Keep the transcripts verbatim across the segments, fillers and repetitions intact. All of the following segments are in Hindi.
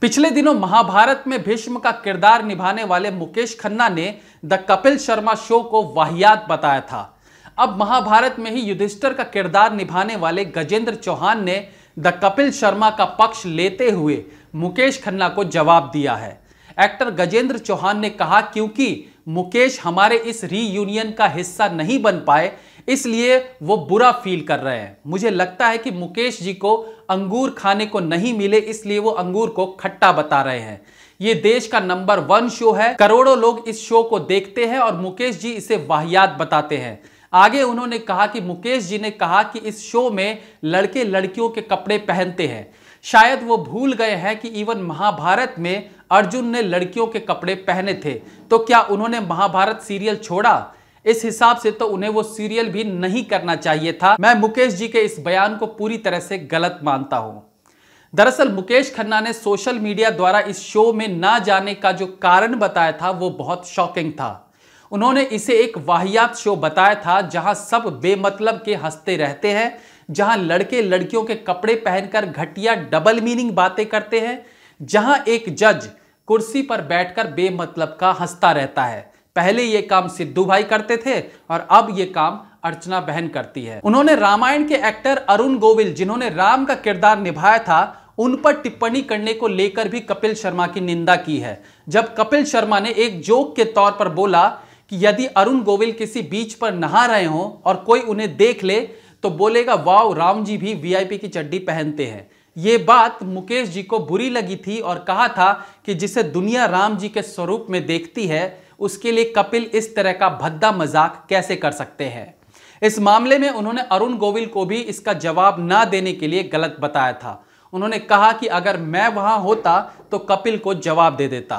पिछले दिनों महाभारत में भीष्म का किरदार निभाने वाले मुकेश खन्ना ने द कपिल शर्मा शो को वाहियात बताया था। अब महाभारत में ही युधिष्ठिर का किरदार निभाने वाले गजेंद्र चौहान ने द कपिल शर्मा का पक्ष लेते हुए मुकेश खन्ना को जवाब दिया है। एक्टर गजेंद्र चौहान ने कहा, क्योंकि मुकेश हमारे इस रीयूनियन का हिस्सा नहीं बन पाए इसलिए वो बुरा फील कर रहे हैं। मुझे लगता है कि मुकेश जी को अंगूर खाने को नहीं मिले इसलिए वो अंगूर को खट्टा बता रहे हैं। ये देश का नंबर वन शो है, करोड़ों लोग इस शो को देखते हैं और मुकेश जी इसे वाहियात बताते हैं। आगे उन्होंने कहा कि मुकेश जी ने कहा कि इस शो में लड़के लड़कियों के कपड़े पहनते हैं। शायद वो भूल गए हैं कि इवन महाभारत में अर्जुन ने लड़कियों के कपड़े पहने थे, तो क्या उन्होंने महाभारत सीरियल छोड़ा? इस हिसाब से तो उन्हें वो सीरियल भी नहीं करना चाहिए था। मैं मुकेश जी के इस बयान को पूरी तरह से गलत मानता हूं। दरअसल मुकेश खन्ना ने सोशल मीडिया द्वारा इस शो में ना जाने का जो कारण बताया था वो बहुत शॉकिंग था। उन्होंने इसे एक वाहियात शो बताया था जहां सब बेमतलब के हंसते रहते हैं, जहां लड़के लड़कियों के कपड़े पहनकर घटिया डबल मीनिंग बातें करते हैं, जहां एक जज कुर्सी पर बैठकर बेमतलब का हंसता रहता है। पहले ये काम सिद्धू भाई करते थे और अब ये काम अर्चना बहन करती है। उन्होंने रामायण के एक्टर अरुण गोविल, जिन्होंने राम का किरदार निभाया था, उन पर टिप्पणी करने को लेकर भी कपिल शर्मा की निंदा की है। जब कपिल शर्मा ने एक जोक के तौर पर बोला कि यदि अरुण गोविल किसी बीच पर नहा रहे हों और कोई उन्हें देख ले तो बोलेगा, वाव राम जी भी वीआईपी की चड्डी पहनते हैं। ये बात मुकेश जी को बुरी लगी थी और कहा था कि जिसे दुनिया राम जी के स्वरूप में देखती है उसके लिए कपिल इस तरह का भद्दा मजाक कैसे कर सकते हैं। इस मामले में उन्होंने अरुण गोविल को भी इसका जवाब ना देने के लिए गलत बताया था। उन्होंने कहा कि अगर मैं वहां होता तो कपिल को जवाब दे देता।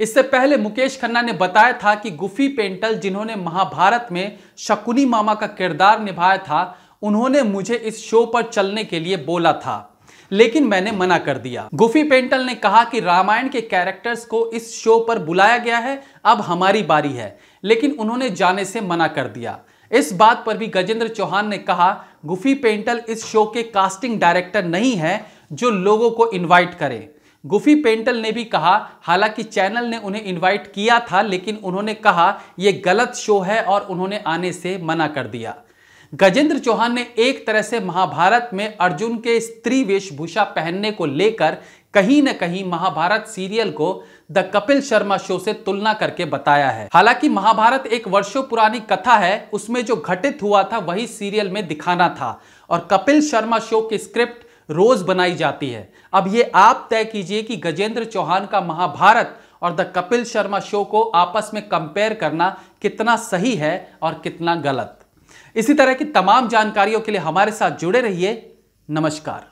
इससे पहले मुकेश खन्ना ने बताया था कि गुफी पेंटल, जिन्होंने महाभारत में शकुनी मामा का किरदार निभाया था, उन्होंने मुझे इस शो पर चलने के लिए बोला था लेकिन मैंने मना कर दिया। गुफी पेंटल ने कहा कि रामायण के कैरेक्टर्स को इस शो पर बुलाया गया है, अब हमारी बारी है, लेकिन उन्होंने जाने से मना कर दिया। इस बात पर भी गजेंद्र चौहान ने कहा, गुफी पेंटल इस शो के कास्टिंग डायरेक्टर नहीं है जो लोगों को इन्वाइट करे। गुफी पेंटल ने भी कहा, हालांकि चैनल ने उन्हें इन्वाइट किया था लेकिन उन्होंने कहा यह गलत शो है और उन्होंने आने से मना कर दिया। गजेंद्र चौहान ने एक तरह से महाभारत में अर्जुन के स्त्री वेशभूषा पहनने को लेकर कहीं न कहीं महाभारत सीरियल को द कपिल शर्मा शो से तुलना करके बताया है। हालांकि महाभारत एक वर्षों पुरानी कथा है, उसमें जो घटित हुआ था वही सीरियल में दिखाना था और कपिल शर्मा शो की स्क्रिप्ट रोज बनाई जाती है। अब ये आप तय कीजिए कि गजेंद्र चौहान का महाभारत और द कपिल शर्मा शो को आपस में कंपेयर करना कितना सही है और कितना गलत। इसी तरह की तमाम जानकारियों के लिए हमारे साथ जुड़े रहिए। नमस्कार।